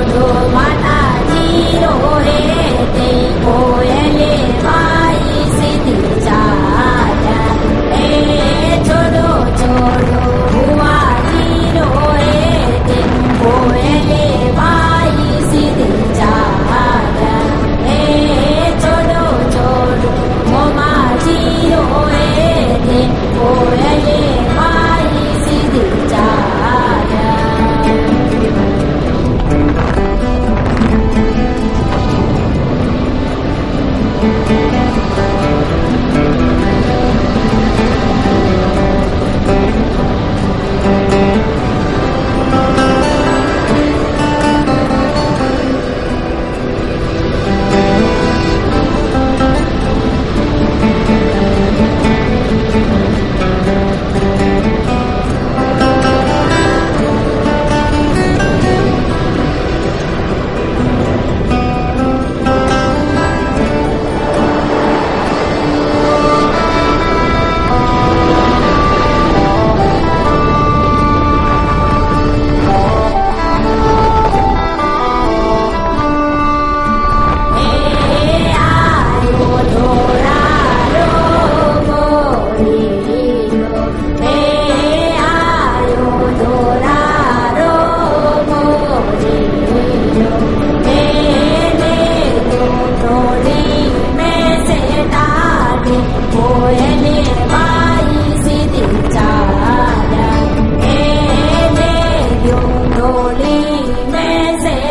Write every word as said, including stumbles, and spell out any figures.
Holy, me